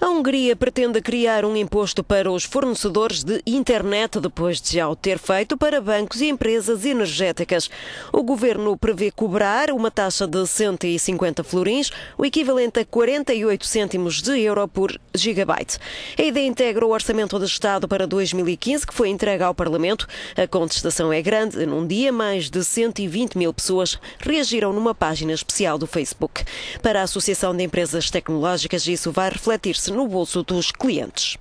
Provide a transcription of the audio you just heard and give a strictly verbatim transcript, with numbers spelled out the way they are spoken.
A Hungria pretende criar um imposto para os fornecedores de internet depois de já o ter feito para bancos e empresas energéticas. O governo prevê cobrar uma taxa de cento e cinquenta florins, o equivalente a quarenta e oito cêntimos de euro por gigabyte. A ideia integra o Orçamento de Estado para dois mil e quinze, que foi entregue ao Parlamento. A contestação é grande. Num dia, mais de cento e vinte mil pessoas reagiram numa página especial do Facebook. Para a Associação de Empresas Tecnológicas, isso vai refletir-se no bolso dos clientes.